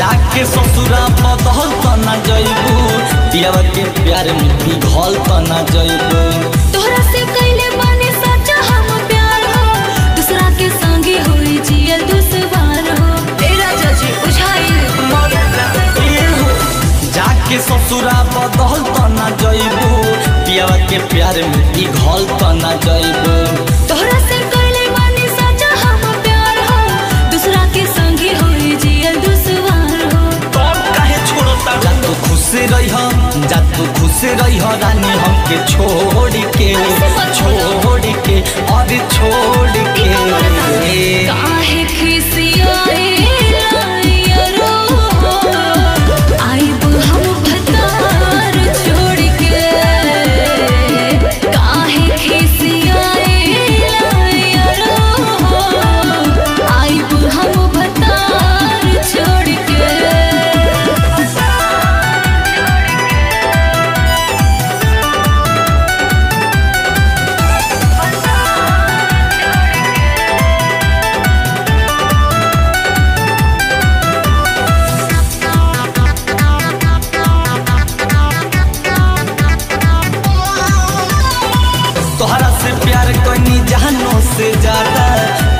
जाके ससुरा पदहल तना जइबू दियावा के प्यार में घोल तना जइबू तोहरा से कइले माने सच्चा हम प्यार हो दूसरा के संगे होई जियल दुश्वार हो ए राजा जी बुझाई मौला ए हो जाके ससुरा पदहल तना जइबू दियावा के प्यार में घोल तना जइबू तोहरा से कइले माने सच्चा हम प्यार हो दूसरा के संगे होई जियल जा तू खुश रही हो रानी हमके छोड़ के और छोड़ के काहे खिसियाए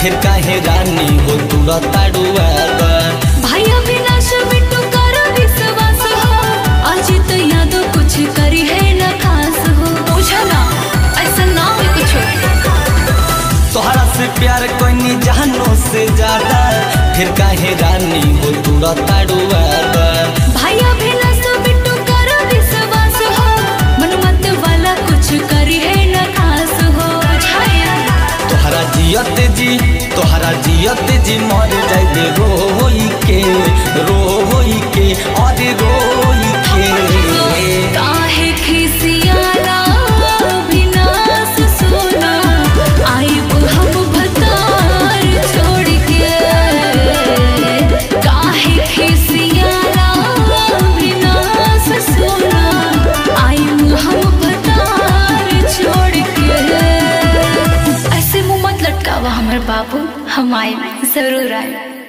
फिर काहे रानी हो तुरा ताड़ुआ भाई अविनाश बिट्टू करो विश्वास हो आज तो याद कुछ करी है ना खास हो बुझा ना ऐसा ना हो कुछ तोहरा से प्यार कोई नी जहानों से ज्यादा फिर काहे रानी हो तुरा ताड़ुआ भाई अविनाश बिट्टू करो विश्वास हो मनमत वाला कुछ करी है ना खास हो बुझाया तोहरा जियत जी तोहरा जियत जी मर जाए रोई के और रोई के काहे खिसियाला अविनाश सोना आइब हम भतार छोड़ के काहे खिसियाला अविनाश सोना आइब हम भतार छोड़ के ऐसे मुँह मत लटकावा हमर बाबू हम आए जरूर आए।